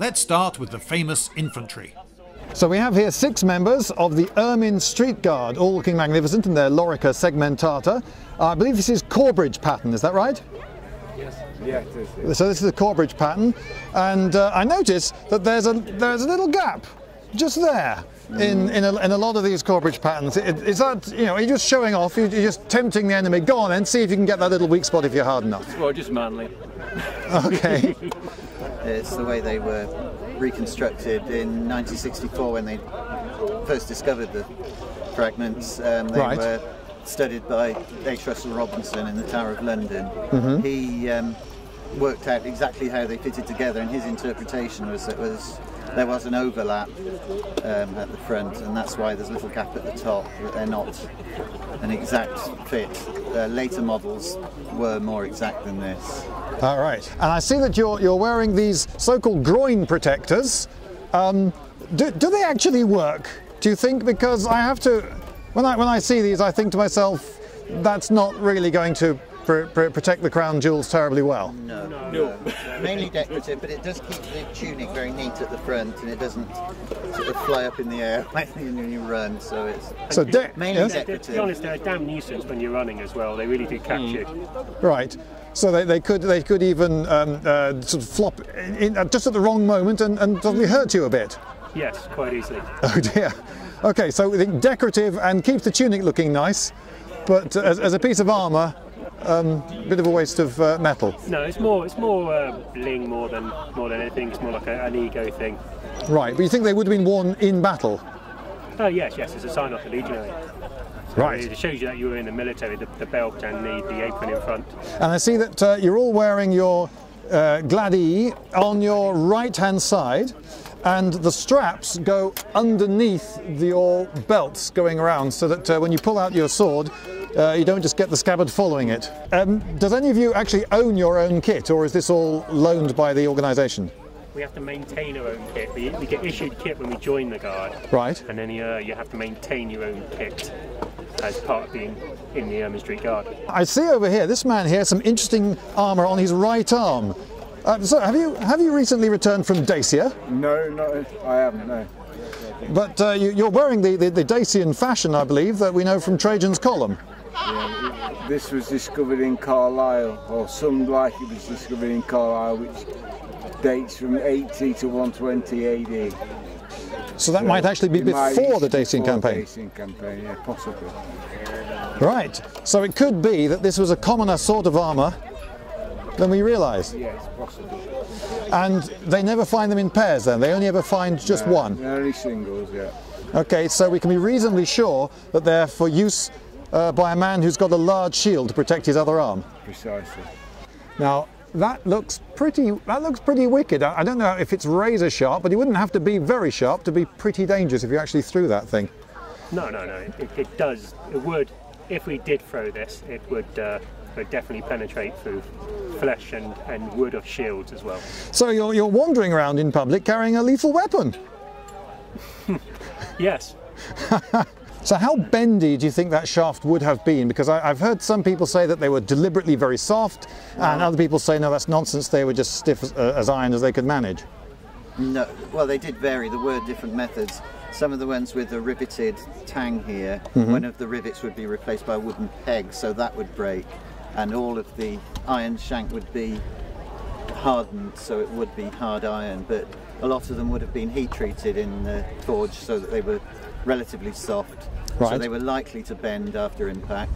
Let's start with the famous infantry. So we have here six members of the Ermine Street Guard, all looking magnificent in their lorica segmentata. I believe this is Corbridge pattern, is that right? Yes. Yeah, it is. Yes. So this is the Corbridge pattern, and I notice that there's a little gap just there in a lot of these Corbridge patterns. Is that, you know, you're just showing off, you're just tempting the enemy. Go on then, see if you can get that little weak spot if you're hard enough. Well, just manly. Okay. It's the way they were reconstructed in 1964 when they first discovered the fragments. They were studied by H. Russell Robinson in the Tower of London. Mm-hmm. He worked out exactly how they fitted together, and his interpretation was that there was an overlap at the front, and that's why there's a little gap at the top, that they're not an exact fit. Later models were more exact than this. All right, and I see that you're wearing these so-called groin protectors. Do they actually work, do you think? Because I have to, when I see these, I think to myself, that's not really going to protect the crown jewels terribly well. No. Mainly decorative, but it does keep the tunic very neat at the front, and it doesn't sort of fly up in the air when you run. So it's mainly decorative. To be honest, they're a damn nuisance when you're running as well. They really do catch you. Right. So they could even sort of flop in just at the wrong moment and probably hurt you a bit. Yes, quite easily. Oh dear. Okay, so we think decorative and keeps the tunic looking nice, but as a piece of armour. Bit of a waste of metal. No, it's more bling more than anything. It's more like an ego thing. Right, but you think they would have been worn in battle? Oh yes, it's a sign of the legionary. So right, it shows you that you were in the military. The belt and the apron in front. And I see that you're all wearing your gladii on your right-hand side, and the straps go underneath your belts going around, so that when you pull out your sword, you don't just get the scabbard following it. Does any of you actually own your own kit, or is this all loaned by the organisation? We have to maintain our own kit. We get issued kit when we join the guard. Right. And then you have to maintain your own kit as part of being in the Ermine Street Guard. I see over here, this man here, some interesting armour on his right arm. So have you recently returned from Dacia? No, I haven't, no. But you're wearing the Dacian fashion, I believe, that we know from Trajan's Column. Yeah, this was discovered in Carlisle, or seemed like it was discovered in Carlisle, which dates from 80 to 120 AD. So that might actually be before the Dacian campaign? Dacian campaign, yeah, possibly. Right, so it could be that this was a commoner sort of armour than we realise. Yeah, it's possible. And they never find them in pairs then? They only ever find just one? Only singles, yeah. Okay, so we can be reasonably sure that they're for use by a man who's got a large shield to protect his other arm. Precisely. Now that looks pretty wicked. I don't know if it's razor sharp, but it wouldn't have to be very sharp to be pretty dangerous if you actually threw that thing. No. It does. It would. If we did throw this, it would definitely penetrate through flesh and wood of shields as well. So you're wandering around in public carrying a lethal weapon. Yes. So how bendy do you think that shaft would have been? Because I've heard some people say that they were deliberately very soft, and other people say, no, that's nonsense, they were just stiff as iron as they could manage. No, well, they did vary. There were different methods. Some of the ones with the riveted tang here, one of the rivets would be replaced by a wooden peg, so that would break, and all of the iron shank would be hardened, so it would be hard iron, but a lot of them would have been heat-treated in the forge so that they were relatively soft, so they were likely to bend after impact,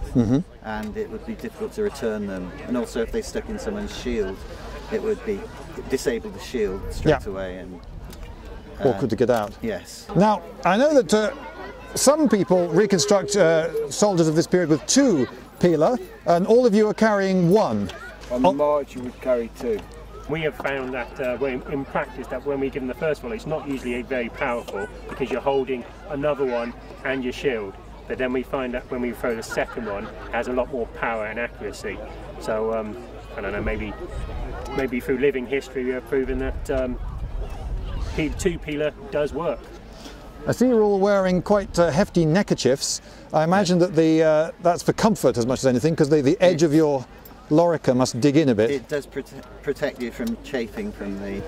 and it would be difficult to return them. And also, if they stuck in someone's shield, it would be disable the shield straight away and awkward to get out. Yes. Now I know that some people reconstruct soldiers of this period with two pila, and all of you are carrying one. On the march, you would carry two. We have found that in practice that when we give them the first one, it's not usually very powerful because you're holding another one and your shield. But then we find that when we throw the second one, it has a lot more power and accuracy. So I don't know, maybe through living history we have proven that two peeler does work. I see you're all wearing quite hefty neckerchiefs. I imagine that that's for comfort as much as anything, because the edge of your lorica must dig in a bit. It does protect you from chafing from the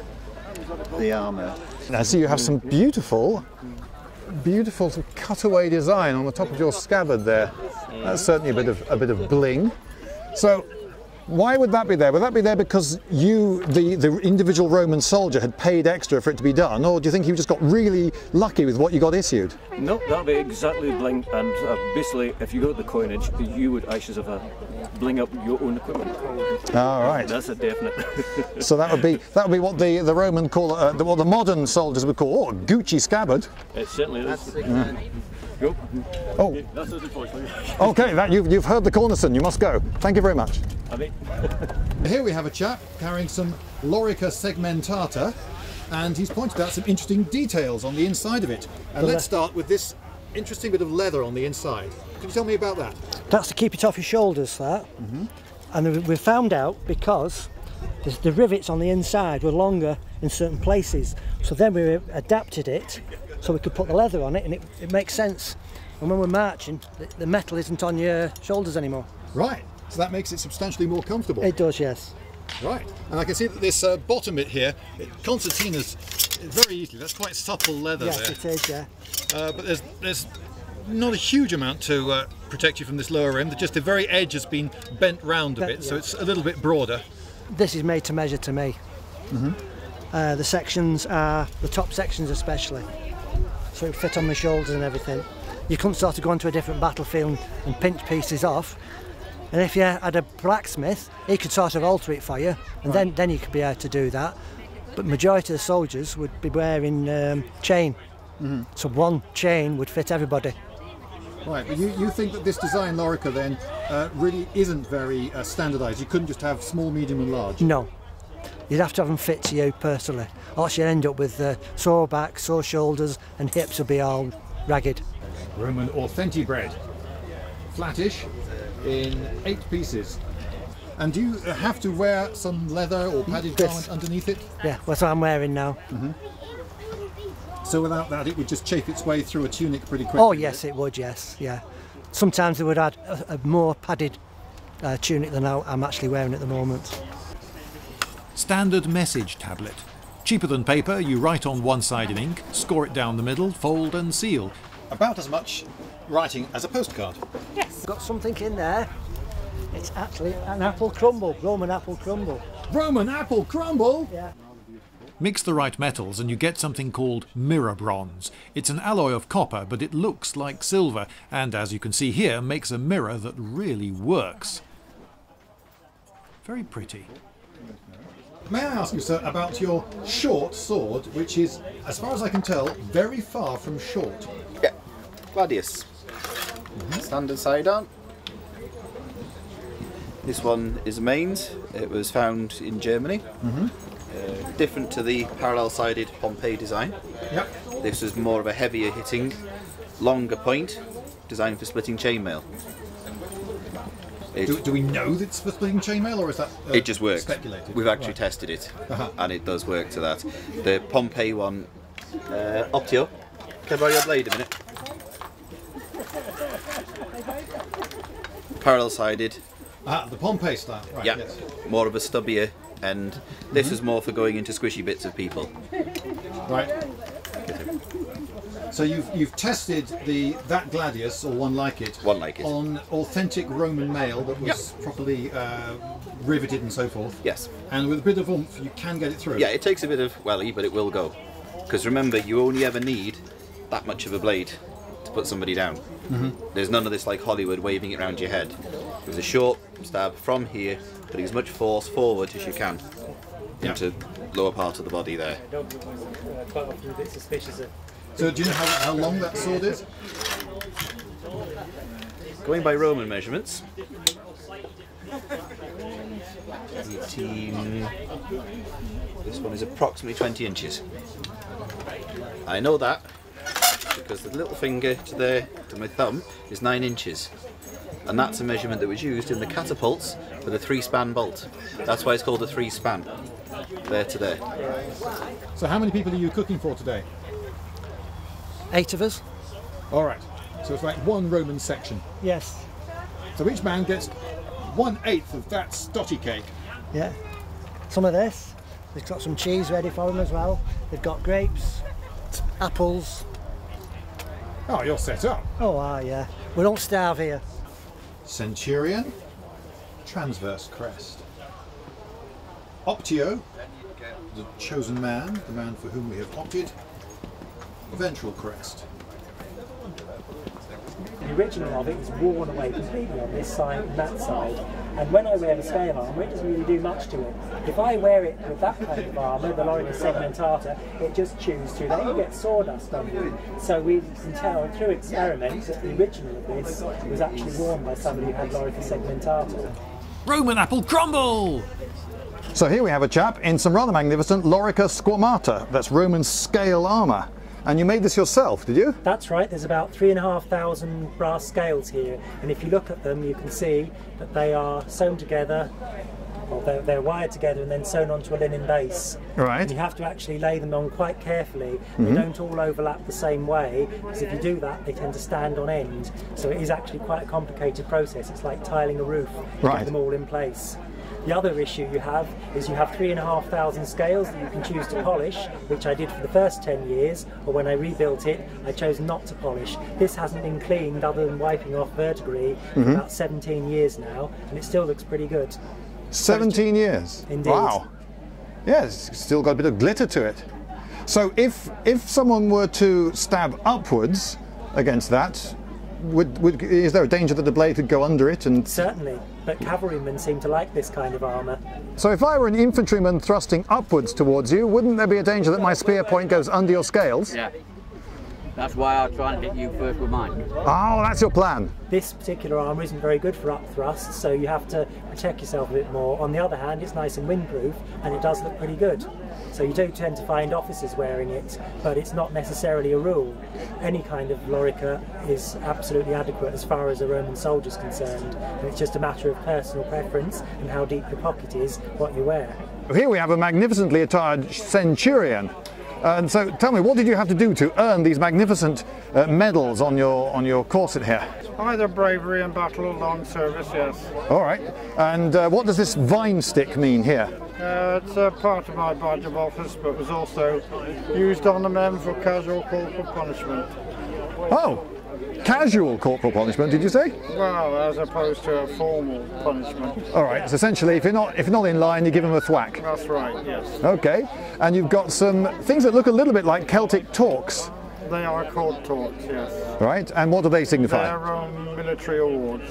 the armour. Now, so you have some beautiful cutaway design on the top of your scabbard there. That's certainly a bit of bling. So why would that be there? Would that be there because you, the individual Roman soldier, had paid extra for it to be done, or do you think you just got really lucky with what you got issued? No, that'd be exactly bling, and basically, if you got the coinage, you would actually have bling up your own equipment. All right, that's a definite. So that would be what the Roman call what the modern soldiers would call Gucci scabbard. It certainly is. Yeah. Go. Oh. That's it, unfortunately. Okay, you've heard the cornerstone. You must go. Thank you very much. Here we have a chap carrying some lorica segmentata, and he's pointed out some interesting details on the inside of it. And let's start with this interesting bit of leather on the inside. Can you tell me about that? That's to keep it off your shoulders, that. Mm-hmm. And we found out because the rivets on the inside were longer in certain places. So then we adapted it so we could put the leather on it, and it makes sense. And when we're marching, the metal isn't on your shoulders anymore. Right. So that makes it substantially more comfortable. It does, yes. Right, and I can see that this bottom bit here, concertinas, very easily. That's quite supple leather. Yes, there. It is. Yeah. But there's not a huge amount to protect you from this lower rim. Just the very edge has been bent round a bit, yeah. So it's a little bit broader. This is made to measure to me. Mm-hmm. The sections are the top sections especially, so it fit on the shoulders and everything. You couldn't sort of go onto a different battlefield and pinch pieces off. And if you had a blacksmith, he could sort of alter it for you, and then you could be able to do that. But majority of the soldiers would be wearing chain, so one chain would fit everybody. Right, but you think that this design lorica then really isn't very standardised? You couldn't just have small, medium and large? No, you'd have to have them fit to you personally, or else you'd end up with sore back, sore shoulders, and hips would be all ragged. Roman authentic bread, flattish, in 8 pieces. And do you have to wear some leather or padded garment underneath it? Yeah, that's what I'm wearing now. Mm-hmm. So without that it would just chafe its way through a tunic pretty quickly? Oh yes, it would, yes, yeah. Sometimes they would add a more padded tunic than I'm actually wearing at the moment. Standard message tablet. Cheaper than paper, you write on one side in ink, score it down the middle, fold and seal. About as much writing as a postcard. Yes. Got something in there. It's actually an apple crumble, Roman apple crumble. Roman apple crumble? Yeah. Mix the right metals and you get something called mirror bronze. It's an alloy of copper, but it looks like silver, and as you can see here, makes a mirror that really works. Very pretty. May I ask you, sir, about your short sword, which is, as far as I can tell, very far from short. Yeah. Gladius. Standard sidearm. This one is Mainz. It was found in Germany. Different to the parallel-sided Pompeii design. Yep. This is more of a heavier hitting, longer point, designed for splitting chainmail. Do we know that it's for splitting chainmail, or is that it just works? Speculated? We've actually tested it, and it does work to that. The Pompeii one, optio. Can I borrow your blade a minute? Parallel-sided. Ah, the Pompeii style. Right, yeah, yes. More of a stubbier end. This is more for going into squishy bits of people. Right. So you've tested that gladius, or one like it, on authentic Roman mail that was properly riveted and so forth. Yes. And with a bit of oomph, you can get it through. Yeah, it takes a bit of welly, but it will go. Because remember, you only ever need that much of a blade to put somebody down. There's none of this like Hollywood waving it around your head. It was a short stab from here, putting as much force forward as you can into the lower part of the body there. So do you know how long that sword is? Going by Roman measurements, 18, this one is approximately 20 inches. I know that because the little finger to there, to my thumb, is 9 inches. And that's a measurement that was used in the catapults for the 3-span bolt. That's why it's called a 3-span, there to there. So how many people are you cooking for today? 8 of us. All right, so it's like one Roman section. Yes. So each man gets 1/8 of that stotty cake. Yeah, some of this, They've got some cheese ready for them as well. They've got grapes, apples. Oh, you're set up. Oh, yeah. We don't starve here. Centurion, transverse crest. Optio, the chosen man, the man for whom we have opted. Ventral crest. The original of it was worn away completely on this side and that side, and when I wear the scale armour it doesn't really do much to it. If I wear it with that kind of armour, the lorica segmentata, it just chews through that. You get sawdust on it. So we can tell through experiments that the original of this was actually worn by somebody who had lorica segmentata. Roman apple crumble! So here we have a chap in some rather magnificent lorica squamata, that's Roman scale armour. And you made this yourself, did you? That's right, there's about 3,500 brass scales here, and if you look at them you can see that they are sewn together, or they're wired together and then sewn onto a linen base. Right. And you have to actually lay them on quite carefully. Mm-hmm. They don't all overlap the same way, because if you do that they tend to stand on end. So it is actually quite a complicated process. It's like tiling a roof, right. Get them all in place. The other issue you have is you have 3,500 scales that you can choose to polish, which I did for the first 10 years, or when I rebuilt it, I chose not to polish. This hasn't been cleaned other than wiping off verdigris for about 17 years now, and it still looks pretty good. 17 years? Indeed. Wow. Yes, it's still got a bit of glitter to it. So if someone were to stab upwards against that, is there a danger that the blade could go under it? And certainly, but cavalrymen seem to like this kind of armour. So if I were an infantryman thrusting upwards towards you, wouldn't there be a danger that my spear point goes under your scales? Yeah. That's why I'll try and hit you first with mine. Oh, that's your plan. This particular armour isn't very good for up thrusts, so you have to protect yourself a bit more. On the other hand, it's nice and windproof, and it does look pretty good. So you do tend to find officers wearing it, but it's not necessarily a rule. Any kind of lorica is absolutely adequate as far as a Roman soldier is concerned, and it's just a matter of personal preference and how deep your pocket is, what you wear. Here we have a magnificently attired centurion. And so, tell me, what did you have to do to earn these magnificent medals on your corset here? Either bravery in battle or long service, yes. All right. And what does this vine stick mean here? It's part of my badge of office, but was also used on the men for casual corporal punishment. Oh, casual corporal punishment, did you say? Well, as opposed to a formal punishment. All right. So essentially, if you're not in line, you give them a thwack. That's right. Yes. Okay. And you've got some things that look a little bit like Celtic torques. They are called torques, yes. Right. And what do they signify? They're military awards.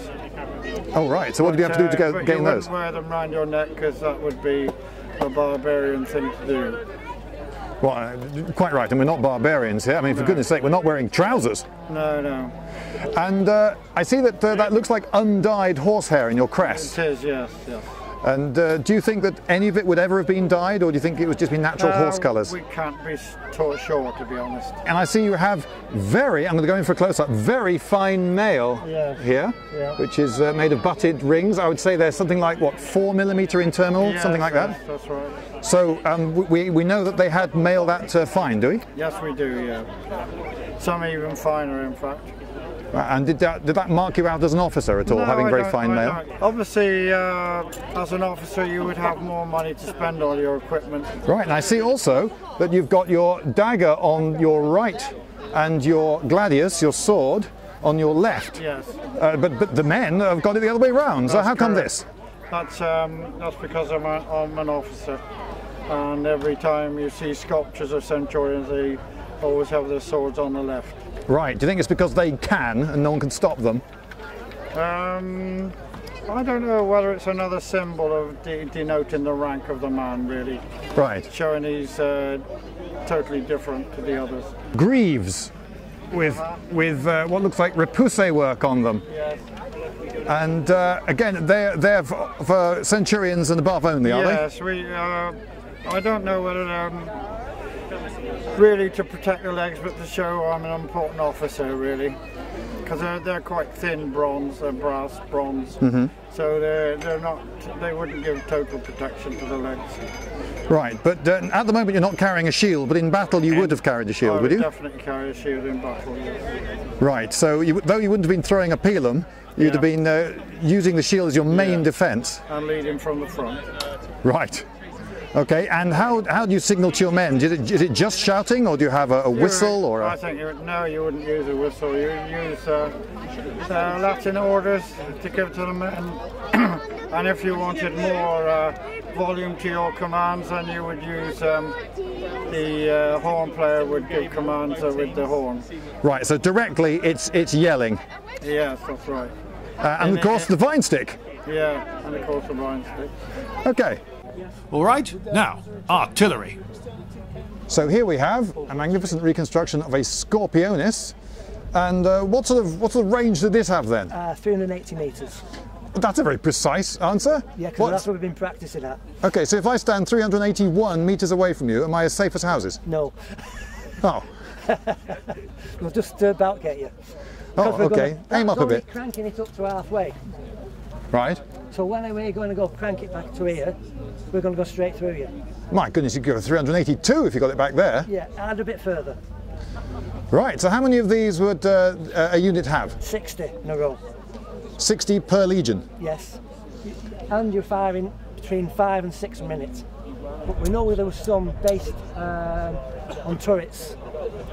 Oh, right. So what do you have to do to gain those? You wouldn't wear them round your neck because that would be a barbarian thing to do. Well, quite right, and we're not barbarians here. I mean, for goodness sake, we're not wearing trousers. No, no. And I see that that looks like undyed horsehair in your crest. It is, yes, yes. And do you think that any of it would ever have been dyed, or do you think it would just be natural horse colours? We can't be taught sure, to be honest. And I see you have very, I'm going to go in for a close-up, very fine mail here, which is made of butted rings. I would say they're something like, what, 4mm internal, something like that? Yes, that's right. So we know that they had mail that fine, do we? Yes, we do, yeah. Some even finer, in fact. And did that mark you out as an officer at all, having very fine mail? Obviously, as an officer, you would have more money to spend on your equipment. Right, and I see also that you've got your dagger on your right and your gladius, your sword, on your left. Yes. But the men have got it the other way round, so how come this? That's because I'm an officer, and every time you see sculptures of centurions, they always have their swords on the left. Right, do you think it's because they can and no one can stop them? I don't know whether it's another symbol of denoting the rank of the man, really. Right. Showing he's totally different to the others. Greaves with what looks like repoussé work on them. Yes. And again, they're for centurions and above only, are they? Yes, I don't know whether really to protect the legs, but to show I'm an important officer, really, because they're quite thin bronze, they're brass bronze, so they wouldn't give total protection to the legs. Right, but at the moment you're not carrying a shield, but in battle you would have carried a shield, would you? I would definitely carry a shield in battle, yes. Right, so though you wouldn't have been throwing a pilum, you'd have been using the shield as your main defence. And leading from the front. Right. Okay, and how do you signal to your men? Is it just shouting, or do you have a whistle? Or a... I think you wouldn't use a whistle. You use Latin orders to give to them, and if you wanted more volume to your commands, then you would use the horn player would give commands with the horn. Right. So directly, it's yelling. Yes, that's right. And of course, the vine stick. Yeah, and of course, the vine stick. Okay. All right, now, artillery. So here we have a magnificent reconstruction of a Scorpionis. And what sort of range did this have then? 380 metres. That's a very precise answer. Yeah, because that's what we've been practising at. Okay, so if I stand 381 metres away from you, am I as safe as houses? No. Oh. We'll just about get you. Oh, okay. Aim up a bit. Cranking it up to halfway. Right. So when we're going to go crank it back to here, we're going to go straight through here. My goodness, you could go 382 if you got it back there. Yeah, add a bit further. Right, so how many of these would a unit have? 60 in a row. 60 per legion? Yes. And you're firing between 5 and 6 minutes. But we know there was some based on turrets,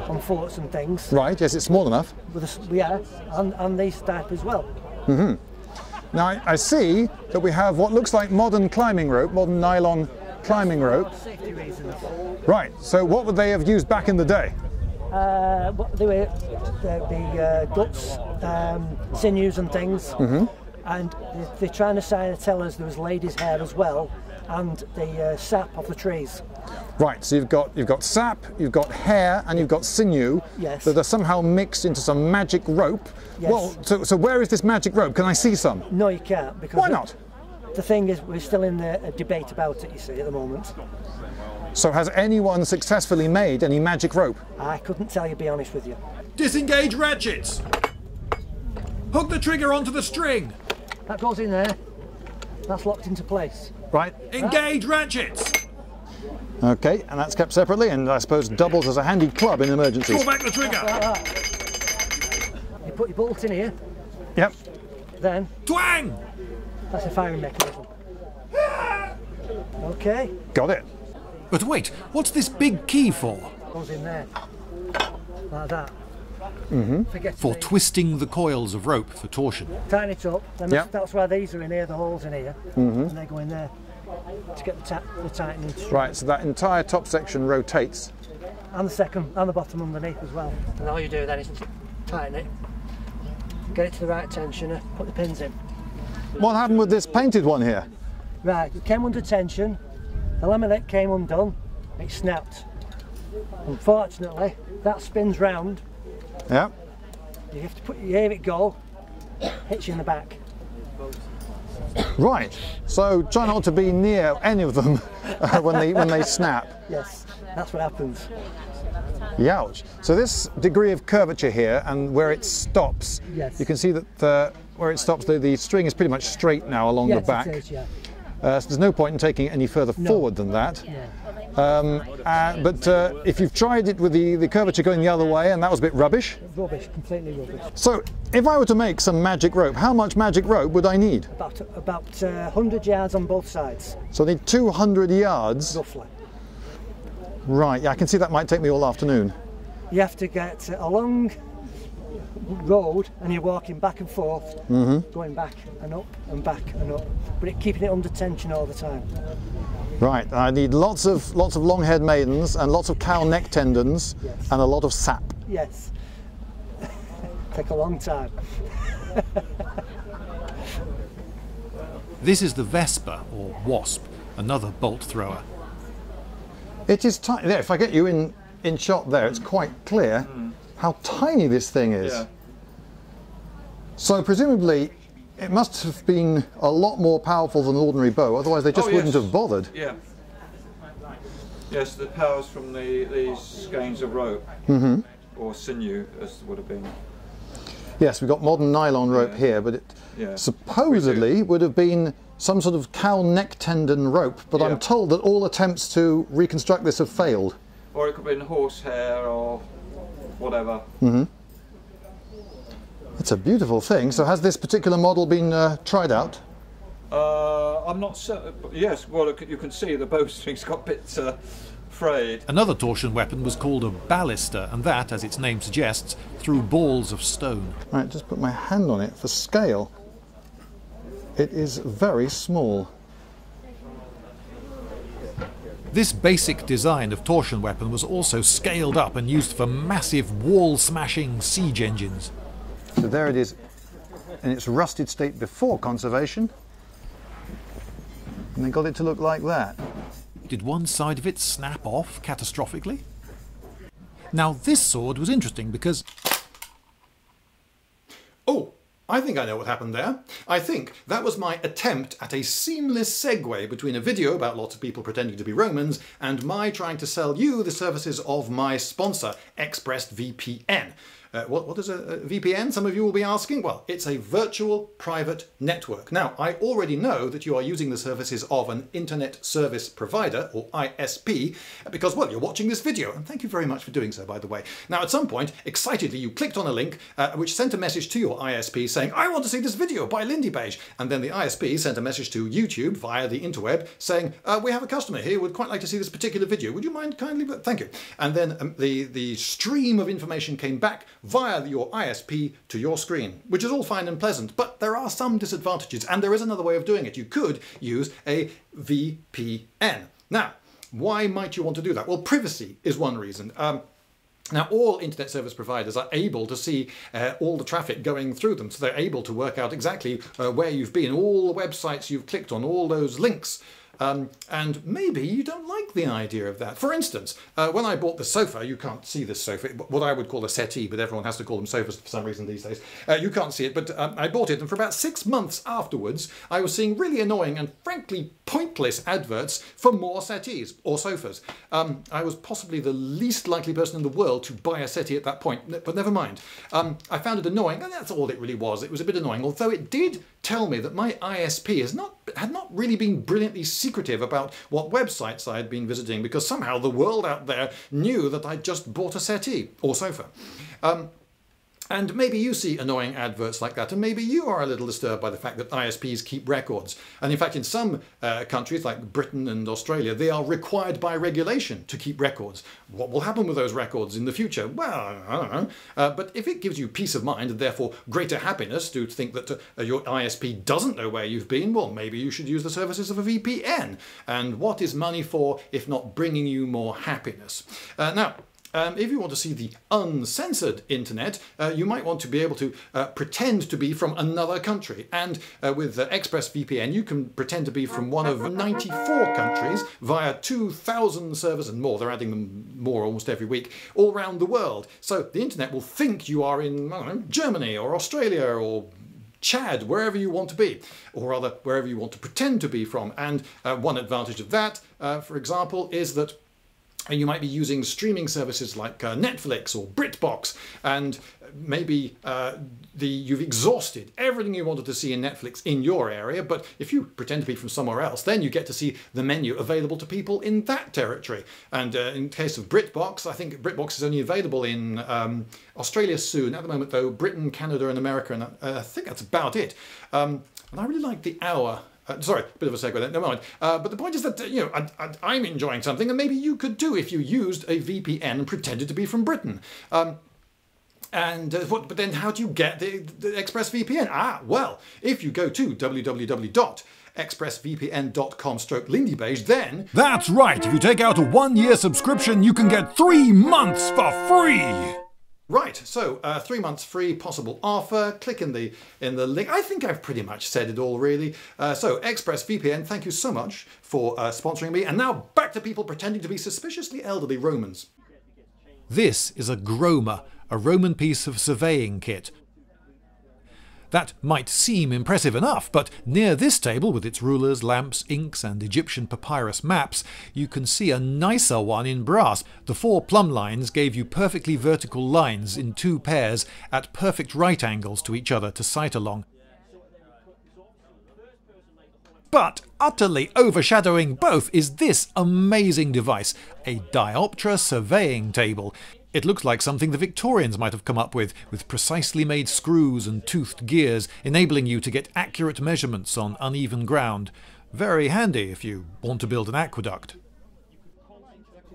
on forts and things. Right, yes, it's small enough. Yeah, and these type as well. Mm-hmm. Now I see that we have what looks like modern climbing rope, modern nylon climbing rope. Safety reasons. Right. So what would they have used back in the day? They were guts, sinews, and things. Mm-hmm. And they're trying to tell us there was ladies' hair as well, and the sap of the trees. Right. So you've got sap, you've got hair, and you've got sinew. Yes. That are somehow mixed into some magic rope. Yes. Well, so where is this magic rope? Can I see some? No, you can't. Because why not? The thing is, we're still in a debate about it, you see, at the moment. So has anyone successfully made any magic rope? I couldn't tell you, be honest with you. Disengage ratchets. Hook the trigger onto the string. That goes in there. That's locked into place. Right. Engage ratchets. Okay, and that's kept separately, and I suppose doubles as a handy club in emergencies. Pull back the trigger. You put your bolt in here. Yep. Then. Twang! That's a firing mechanism. Okay. Got it. But wait, what's this big key for? Goes in there. Like that. Mm-hmm. For twisting the coils of rope for torsion. Tighten it up. Then that's why these are in here, the holes in here. Mm-hmm. And they go in there to get the tightening. Right, so that entire top section rotates. And the second, and the bottom underneath as well. And all you do then is tighten it, get it to the right tensioner, put the pins in. What happened with this painted one here? Right, it came under tension, the laminate came undone, it snapped. Unfortunately, that spins round. Yeah. You have to hear it go, hits you in the back. Right, so try not to be near any of them when they snap. Yes, that's what happens. Youch. So this degree of curvature here, and where it stops, yes. You can see that where it stops, the string is pretty much straight now along the back. It is, yeah. So there's no point in taking it any further forward than that. Yeah. But if you've tried it with the curvature going the other way, and that was a bit rubbish. Rubbish, completely rubbish. So if I were to make some magic rope, how much magic rope would I need? About 100 yards on both sides. So I need 200 yards? Roughly. Right, yeah, I can see that might take me all afternoon. You have to get a long road and you're walking back and forth, mm-hmm. Going back and up, but keeping it under tension all the time. Right, I need lots of long-haired maidens and lots of cow neck tendons, yes. And a lot of sap. Yes, take a long time. This is the Vespa, or wasp, another bolt thrower. It is tight. There, if I get you in shot there, it's quite clear how tiny this thing is. Yeah. So presumably it must have been a lot more powerful than an ordinary bow, otherwise they just wouldn't have bothered. Yeah. Yes, the power's from these skeins of rope, mm-hmm. Or sinew, as it would have been. Yes, we've got modern nylon rope here, but it supposedly would have been some sort of cow neck tendon rope, but I'm told that all attempts to reconstruct this have failed. Or it could have been horsehair or whatever. Mm-hmm. It's a beautiful thing. So has this particular model been tried out? I'm not certain. Yes, well, you can see the bowstring's got bits frayed. Another torsion weapon was called a ballista, and that, as its name suggests, threw balls of stone. Right, just put my hand on it for scale. It is very small. This basic design of torsion weapon was also scaled up and used for massive wall-smashing siege engines. So there it is in its rusted state before conservation, and they got it to look like that. Did one side of it snap off catastrophically? Now this sword was interesting because... Oh! I think I know what happened there. I think that was my attempt at a seamless segue between a video about lots of people pretending to be Romans and my trying to sell you the services of my sponsor, ExpressVPN. What is a VPN, some of you will be asking? Well, it's a virtual private network. Now, I already know that you are using the services of an internet service provider, or ISP, because, well, you're watching this video, and thank you very much for doing so, by the way. Now, at some point, excitedly, you clicked on a link which sent a message to your ISP saying, I want to see this video by Lindybeige. And then the ISP sent a message to YouTube via the interweb saying, we have a customer here who would quite like to see this particular video. Would you mind kindly? But thank you. And then the stream of information came back via your ISP to your screen, which is all fine and pleasant, but there are some disadvantages, and there is another way of doing it. You could use a VPN. Now, why might you want to do that? Well, privacy is one reason. Now, all internet service providers are able to see all the traffic going through them, so they're able to work out exactly where you've been, all the websites you've clicked on, all those links. And maybe you don't like the idea of that. For instance, when I bought the sofa, you can't see this sofa, what I would call a settee, but everyone has to call them sofas for some reason these days. You can't see it, but I bought it, and for about 6 months afterwards, I was seeing really annoying and frankly pointless adverts for more settees or sofas. I was possibly the least likely person in the world to buy a settee at that point, but never mind. I found it annoying, and that's all it really was. It was a bit annoying, although it did tell me that my ISP had not really been brilliantly secretive about what websites I had been visiting, because somehow the world out there knew that I'd just bought a settee or sofa. And maybe you see annoying adverts like that, and maybe you are a little disturbed by the fact that ISPs keep records. And in fact, in some countries like Britain and Australia, they are required by regulation to keep records. What will happen with those records in the future? Well, I don't know. But if it gives you peace of mind and therefore greater happiness to think that your ISP doesn't know where you've been, well, maybe you should use the services of a VPN. And what is money for if not bringing you more happiness? Now, if you want to see the uncensored internet, you might want to be able to pretend to be from another country. And with ExpressVPN, you can pretend to be from one of 94 countries via 2,000 servers and more. They're adding them more almost every week, all around the world. So the internet will think you are in, I don't know, Germany or Australia or Chad, wherever you want to be, or rather, wherever you want to pretend to be from. And one advantage of that, for example, is that you might be using streaming services like Netflix or BritBox, and maybe you've exhausted everything you wanted to see in Netflix in your area, but if you pretend to be from somewhere else, then you get to see the menu available to people in that territory. And in case of BritBox, I think BritBox is only available in Australia soon. At the moment, though, Britain, Canada, and America, and I think that's about it. And I really like the hour. Sorry, bit of a segue there, never mind. But the point is that, you know, I'm enjoying something, and maybe you could do if you used a VPN and pretended to be from Britain. But then how do you get the ExpressVPN? Ah, well, if you go to www.expressvpn.com/lindybeige, then... That's right, if you take out a 1-year subscription, you can get 3 months for free! Right, so 3 months free, possible offer. Click in the link. I think I've pretty much said it all, really. So ExpressVPN, thank you so much for sponsoring me. And now back to people pretending to be suspiciously elderly Romans. This is a groma, a Roman piece of surveying kit. That might seem impressive enough, but near this table, with its rulers, lamps, inks, and Egyptian papyrus maps, you can see a nicer one in brass. The 4 plumb lines gave you perfectly vertical lines in 2 pairs at perfect right angles to each other to sight along. But utterly overshadowing both is this amazing device, a dioptra surveying table. It looks like something the Victorians might have come up with precisely made screws and toothed gears, enabling you to get accurate measurements on uneven ground. Very handy if you want to build an aqueduct.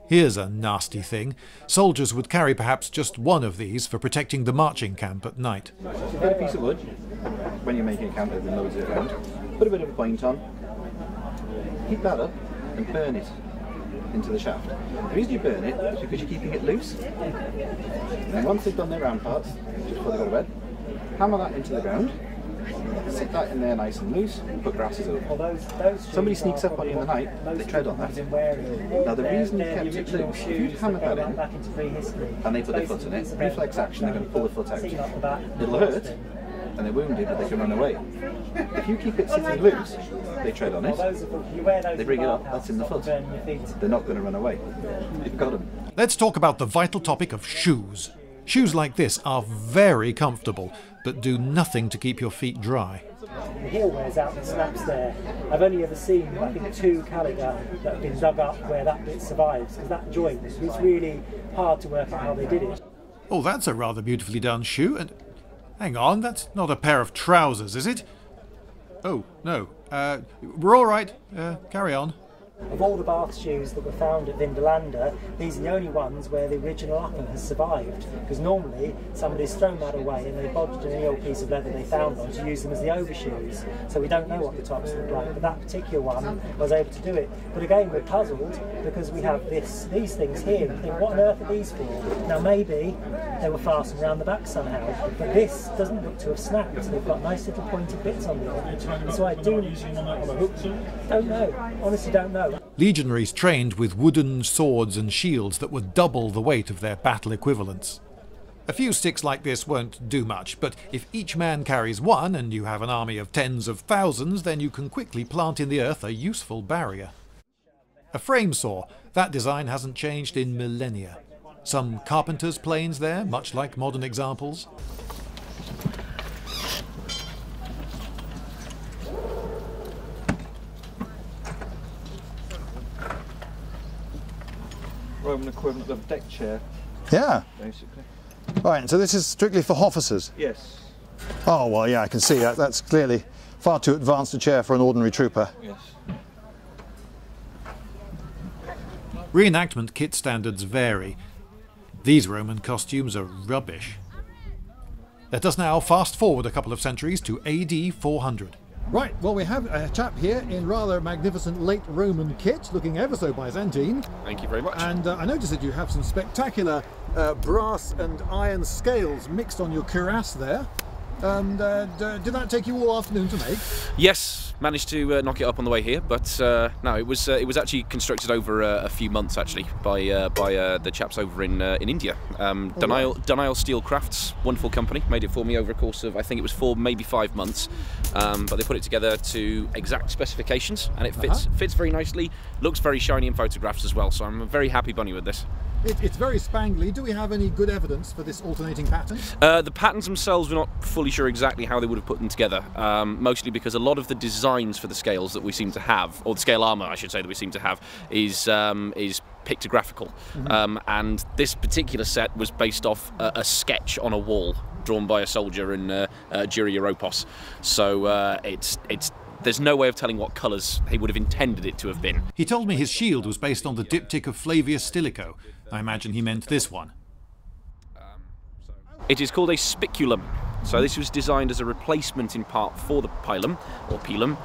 Here's a nasty thing. Soldiers would carry perhaps just one of these for protecting the marching camp at night. Get a piece of wood. When you're making a camp, everyone loads it around. Put a bit of a point on, heat that up and burn it into the shaft. The reason you burn it is because you're keeping it loose. And then once they've done their round parts, just before they go to bed, hammer that into the ground. Sit that in there nice and loose and put grasses over. Somebody sneaks up on you in the night, they tread on that. Now the reason you kept it loose, if you'd hammered that in and they put their foot in it, reflex action, they're going to pull the foot out. It'll hurt and they're wounded, but they can run away. If you keep it sitting loose, they tread on it, they bring it up, that's in the foot. They're not going to run away. You've got them. Let's talk about the vital topic of shoes. Shoes like this are very comfortable, but do nothing to keep your feet dry. The heel wears out and snaps there. I've only ever seen, I think, 2 caligae that have been dug up where that bit survives, because that joint, it's really hard to work out how they did it. Oh, that's a rather beautifully done shoe, and... hang on, that's not a pair of trousers, is it? Oh, no. We're all right. Carry on. Of all the bath shoes that were found at Vindolanda, these are the only ones where the original upper has survived, because normally somebody's thrown that away and they bodged an ill piece of leather they found on to use them as the overshoes, so we don't know what the tops look like, but that particular one was able to do it. But again, we're puzzled because we have these things here, and think, what on earth are these for? Now maybe they were fastened around the back somehow, but this doesn't look to have snapped, so they've got nice little pointed bits on them. So I don't know, honestly don't know. Legionaries trained with wooden swords and shields that were double the weight of their battle equivalents. A few sticks like this won't do much, but if each man carries one and you have an army of tens of thousands, then you can quickly plant in the earth a useful barrier. A frame saw, that design hasn't changed in millennia. Some carpenter's planes there, much like modern examples. Roman equivalent of deck chair. Yeah. Basically. Right, and so this is strictly for officers? Yes. Oh, well, yeah, I can see that. That's clearly far too advanced a chair for an ordinary trooper. Yes. Reenactment kit standards vary. These Roman costumes are rubbish. Let us now fast forward a couple of centuries to AD 400. Right, well, we have a chap here in rather magnificent late Roman kit, looking ever so Byzantine. Thank you very much. And I noticed that you have some spectacular brass and iron scales mixed on your cuirass there. And did that take you all afternoon to make? Yes, managed to knock it up on the way here, but no, it was actually constructed over a few months actually by the chaps over in India. Dunhill Steel Crafts, wonderful company, made it for me over a course of I think it was 4 maybe 5 months, but they put it together to exact specifications and it fits very nicely. Looks very shiny in photographs as well, so I'm a very happy bunny with this. It's very spangly. Do we have any good evidence for this alternating pattern? The patterns themselves were not fully sure exactly how they would have put them together, mostly because a lot of the designs for the scales that we seem to have, or the scale armour I should say that we seem to have, is pictographical. Mm-hmm. And this particular set was based off a sketch on a wall drawn by a soldier in Dury Europos. So there's no way of telling what colours he would have intended it to have been. He told me his shield was based on the diptych of Flavius Stilicho. I imagine he meant this one. It is called a spiculum. So this was designed as a replacement in part for the pylum, or pilum.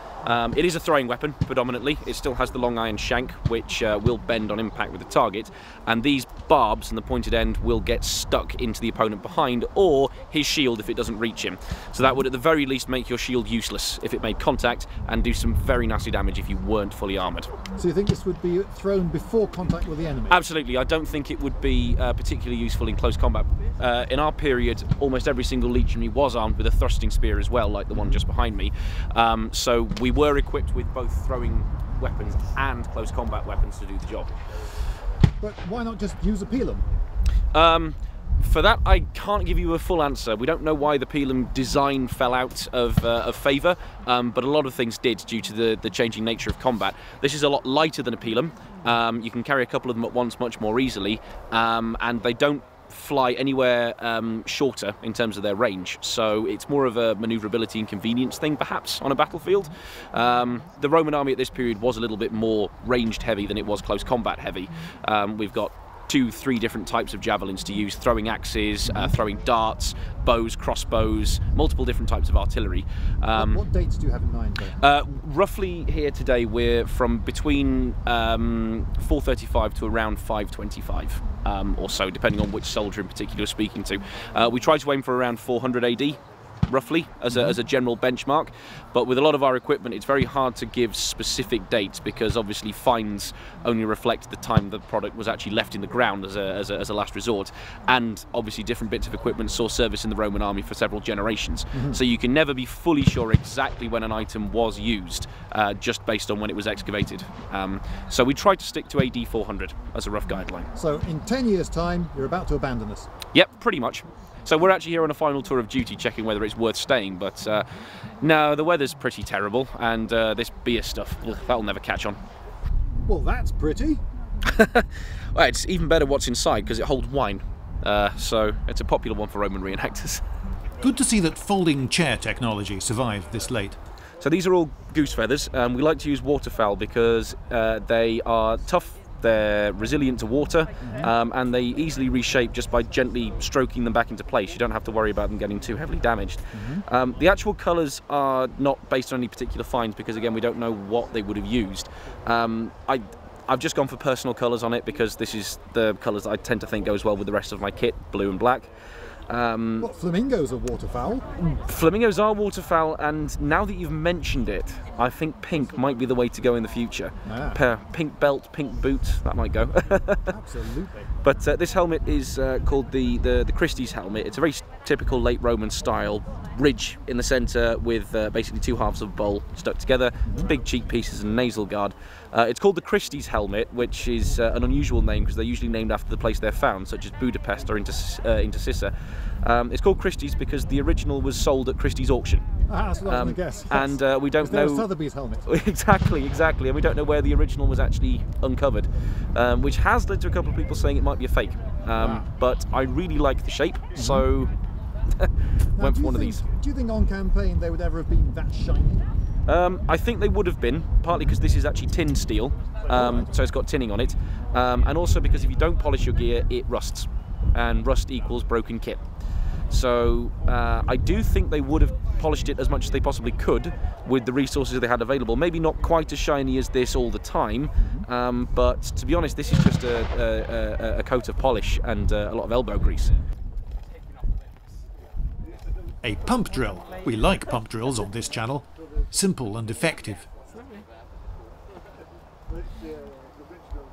It is a throwing weapon, predominantly. It still has the long iron shank, which will bend on impact with the target, and these barbs and the pointed end will get stuck into the opponent behind, or his shield if it doesn't reach him. So that would at the very least make your shield useless if it made contact, and do some very nasty damage if you weren't fully armoured. So you think this would be thrown before contact with the enemy? Absolutely. I don't think it would be particularly useful in close combat. In our period, almost every single legionary was armed with a thrusting spear as well, like the one just behind me. So we were equipped with both throwing weapons and close combat weapons to do the job. But why not just use a pilum? For that, I can't give you a full answer. We don't know why the pilum design fell out of favour, but a lot of things did due to the changing nature of combat. This is a lot lighter than a pilum. You can carry a couple of them at once much more easily, and they don't fly anywhere shorter in terms of their range, so it's more of a manoeuvrability and convenience thing perhaps on a battlefield. The Roman army at this period was a little bit more ranged heavy than it was close combat heavy. We've got 2-3 different types of javelins to use, throwing axes, throwing darts, bows, crossbows, multiple different types of artillery. What dates do you have in mind there? Roughly here today we're from between 435 to around 525 or so, depending on which soldier in particular we're speaking to. We try to aim for around 400 AD. Roughly as a general benchmark, but with a lot of our equipment it's very hard to give specific dates because obviously finds only reflect the time the product was actually left in the ground as a last resort, and obviously different bits of equipment saw service in the Roman army for several generations, so you can never be fully sure exactly when an item was used just based on when it was excavated. So we tried to stick to AD 400 as a rough guideline. So in 10 years time you're about to abandon us? Yep, pretty much. So we're actually here on a final tour of duty, checking whether it's worth staying, but no, the weather's pretty terrible, and this beer stuff, ugh, that'll never catch on. Well, that's pretty. Well, it's even better what's inside, because it holds wine, so it's a popular one for Roman reenactors. Good to see that folding chair technology survived this late. So these are all goose feathers, and we like to use waterfowl because they are tough. They're resilient to water, and they easily reshape just by gently stroking them back into place. You don't have to worry about them getting too heavily damaged. The actual colours are not based on any particular finds because, again, we don't know what they would have used. I've just gone for personal colours on it because this is the colours that I tend to think goes well with the rest of my kit, blue and black. What, flamingos are waterfowl? Flamingos are waterfowl, and now that you've mentioned it, I think pink might be the way to go in the future. Pink belt, pink boots, that might go. Absolutely. But this helmet is called the Christie's helmet. It's a very typical late Roman style, ridge in the centre with basically two halves of bowl stuck together, big cheek pieces and nasal guard. It's called the Christie's helmet, which is an unusual name because they're usually named after the place they're found, such as Budapest or Intercissa. It's called Christie's because the original was sold at Christie's auction. That's what I was going to guess. Yes. And we don't know. Is there a Sotheby's helmet? Exactly. And we don't know where the original was actually uncovered, which has led to a couple of people saying it might be a fake. But I really like the shape, so went for one of these. Do you think on campaign they would ever have been that shiny? I think they would have been, partly because this is actually tinned steel, so it's got tinning on it, and also because if you don't polish your gear, it rusts, and rust equals broken kit. So I do think they would have polished it as much as they possibly could with the resources they had available. Maybe not quite as shiny as this all the time, but to be honest, this is just a coat of polish and a lot of elbow grease. A pump drill. We like pump drills on this channel. Simple and effective.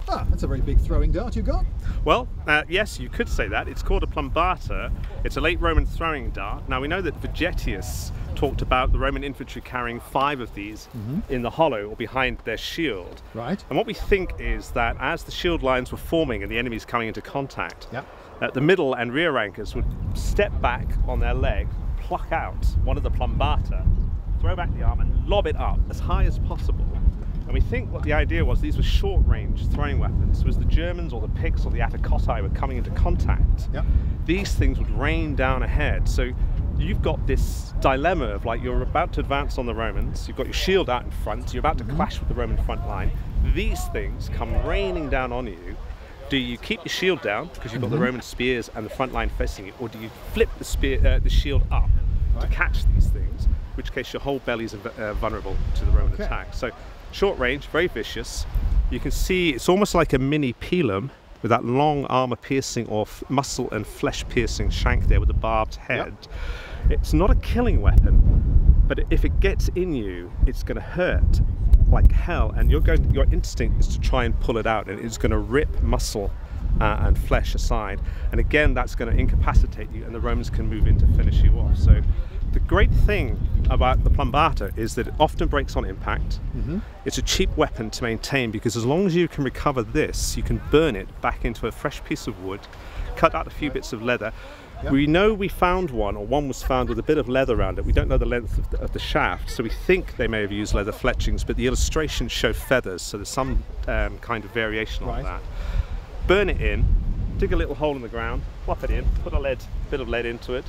Ah, that's a very big throwing dart you've got. Well, yes, you could say that. It's called a plumbata. It's a late Roman throwing dart. Now, we know that Vegetius talked about the Roman infantry carrying 5 of these in the hollow or behind their shield. Right. And what we think is that as the shield lines were forming and the enemies coming into contact, the middle and rear rankers would step back on their leg, pluck out one of the plumbata, throw back the arm and lob it up as high as possible. And we think what the idea was, these were short-range throwing weapons. So as the Germans or the Picts or the Atacocci were coming into contact, these things would rain down ahead. So you've got this dilemma of, like, you're about to advance on the Romans, you've got your shield out in front, so you're about to clash with the Roman front line. These things come raining down on you. Do you keep your shield down because you've got the Roman spears and the front line facing you, or do you flip the shield up to catch these things? In which case your whole belly is vulnerable to the Roman attack. So short range, very vicious. You can see it's almost like a mini pilum with that long armor piercing or muscle and flesh piercing shank there with the barbed head. It's not a killing weapon, but if it gets in you, it's going to hurt like hell, and you're going to, your instinct is to try and pull it out, and it's going to rip muscle and flesh aside, and again that's going to incapacitate you, and the Romans can move in to finish you off. So The great thing about the plumbata is that it often breaks on impact. It's a cheap weapon to maintain because as long as you can recover this, you can burn it back into a fresh piece of wood, cut out a few bits of leather. We know we found one, or one was found with a bit of leather around it. We don't know the length of the shaft, so we think they may have used leather fletchings, but the illustrations show feathers, so there's some kind of variation on that. Burn it in, dig a little hole in the ground, plop it in, put a bit of lead into it.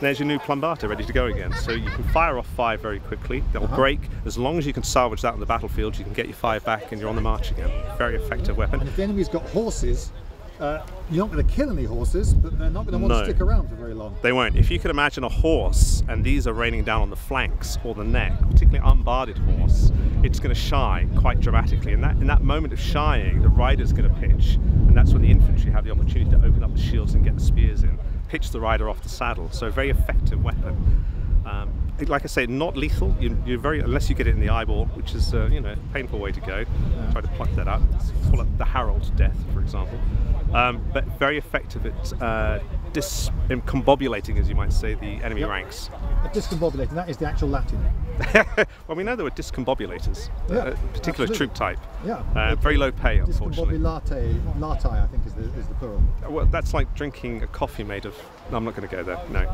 There's your new plumbata ready to go again. So you can fire off 5 very quickly. That will break. As long as you can salvage that on the battlefield, you can get your 5 back and you're on the march again. Very effective weapon. And if the enemy's got horses, you're not going to kill any horses, but they're not going to want to stick around for very long. They won't. If you could imagine a horse, and these are raining down on the flanks or the neck, particularly unbarded horse, it's going to shy quite dramatically. And in that moment of shying, the rider's going to pitch, and that's when the infantry have the opportunity to open up the shields and get the spears in, pitch the rider off the saddle. So a very effective weapon. Like I say, not lethal. You're unless you get it in the eyeball, which is you know, a painful way to go. Try to pluck that up. It's called the Harrow to Death, for example. But very effective at discombobulating, as you might say, the enemy ranks. Discombobulating, that is the actual Latin. Well, we know there were discombobulators, a particular troop type. Very low pay, unfortunately. Discombobulatae, I think, is the plural. Well, that's like drinking a coffee made of... I'm not going to go there, no.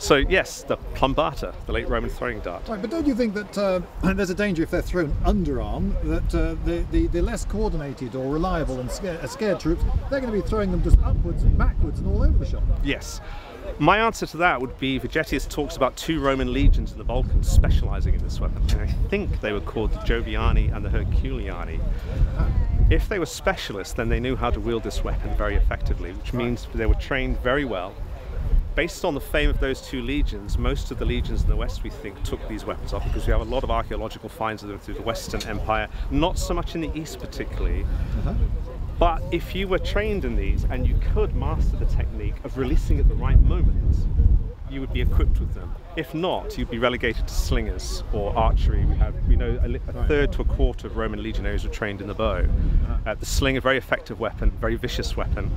So yes, the plumbata, the late Roman throwing dart. Right, but don't you think that there's a danger if they're thrown underarm that the less coordinated or reliable and scared troops, they're going to be throwing them just upwards and backwards and all over the shop? Yes. My answer to that would be Vegetius talks about 2 Roman legions in the Balkans specialising in this weapon. And I think they were called the Joviani and the Herculiani. If they were specialists, then they knew how to wield this weapon very effectively, which means they were trained very well. Based on the fame of those 2 legions, most of the legions in the West, we think, took these weapons off because we have a lot of archaeological finds of them through the Western Empire, not so much in the East particularly. But if you were trained in these and you could master the technique of releasing at the right moment, you would be equipped with them. If not, you'd be relegated to slingers or archery. We know a third to a quarter of Roman legionaries were trained in the bow. The slinger, very effective weapon, very vicious weapon.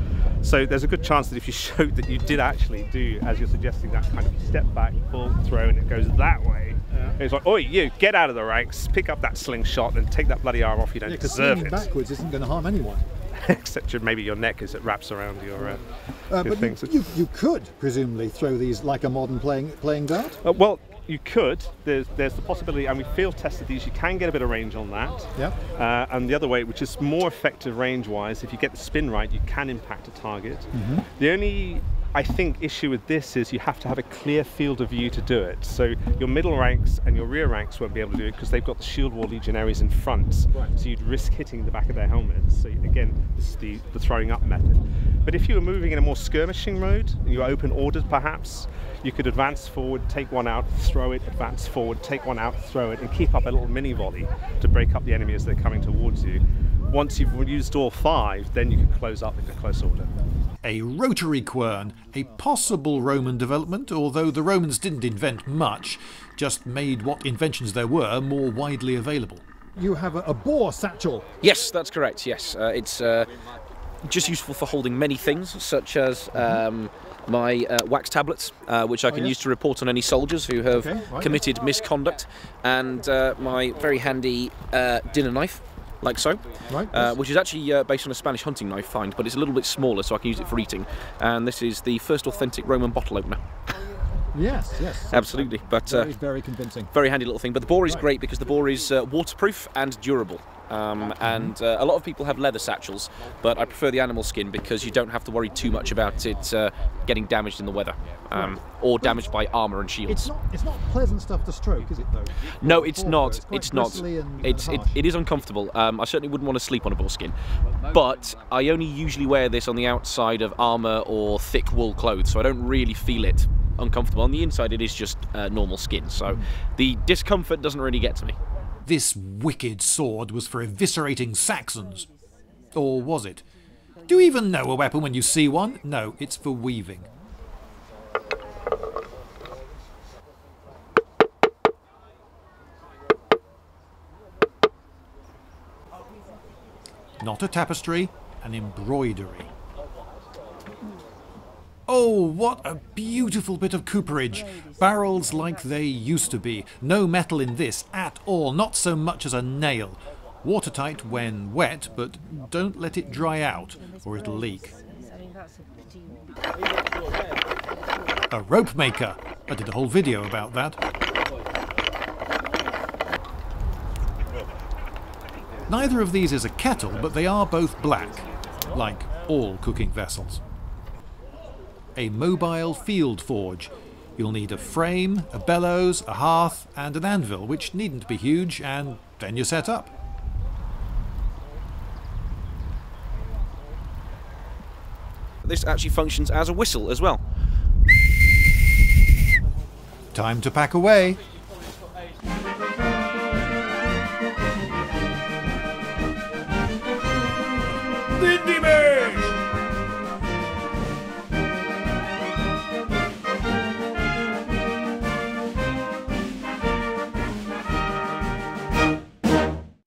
So there's a good chance that if you showed that you did actually do, as you're suggesting, that kind of step back, full throw, and it goes that way, it's like, oi, you, get out of the ranks, pick up that slingshot and take that bloody arm off, you don't deserve it. Backwards isn't going to harm anyone. Except maybe your neck as it wraps around your things. You could presumably throw these like a modern playing dart? Well, you could. There's the possibility, and we field tested these, you can get a bit of range on that. And the other way, which is more effective range-wise, if you get the spin right, you can impact a target. The only, I think, issue with this is you have to have a clear field of view to do it. So your middle ranks and your rear ranks won't be able to do it because they've got the shield wall legionaries in front. So you'd risk hitting the back of their helmets. So again, this is the throwing up method. But if you were moving in a more skirmishing mode, you were open ordered perhaps, you could advance forward, take one out, throw it, advance forward, take one out, throw it, and keep up a little mini volley to break up the enemy as they're coming towards you. Once you've used all 5, then you can close up into close order. A rotary quern, a possible Roman development, although the Romans didn't invent much, just made what inventions there were more widely available. You have a boar satchel. Yes, that's correct, yes. It's just useful for holding many things, such as my wax tablets, which I can use to report on any soldiers who have committed misconduct, and my very handy dinner knife. Like so, which is actually based on a Spanish hunting knife find, but it's a little bit smaller, so I can use it for eating. And this is the first authentic Roman bottle opener. Yes, yes. Absolutely. But very convincing. Very handy little thing. But the boar is great because the boar is waterproof and durable. And a lot of people have leather satchels, but I prefer the animal skin because you don't have to worry too much about it getting damaged in the weather or damaged by armour and shields. It's not pleasant stuff to stroke, is it, though? No, it's not. It's not. It is uncomfortable. I certainly wouldn't want to sleep on a boar skin. But I only usually wear this on the outside of armour or thick wool clothes, so I don't really feel it uncomfortable. On the inside, it is just normal skin, so the discomfort doesn't really get to me. This wicked sword was for eviscerating Saxons. Or was it? Do you even know a weapon when you see one? No, it's for weaving. Not a tapestry, an embroidery. Oh, what a beautiful bit of cooperage! Barrels like they used to be. No metal in this at all, not so much as a nail. Watertight when wet, but don't let it dry out or it'll leak. A rope maker! I did a whole video about that. 'Neither of these is a kettle, but they are both black, like all cooking vessels. A mobile field forge. You'll need a frame, a bellows, a hearth and an anvil, which needn't be huge, and then you're set up. This actually functions as a whistle as well. Time to pack away.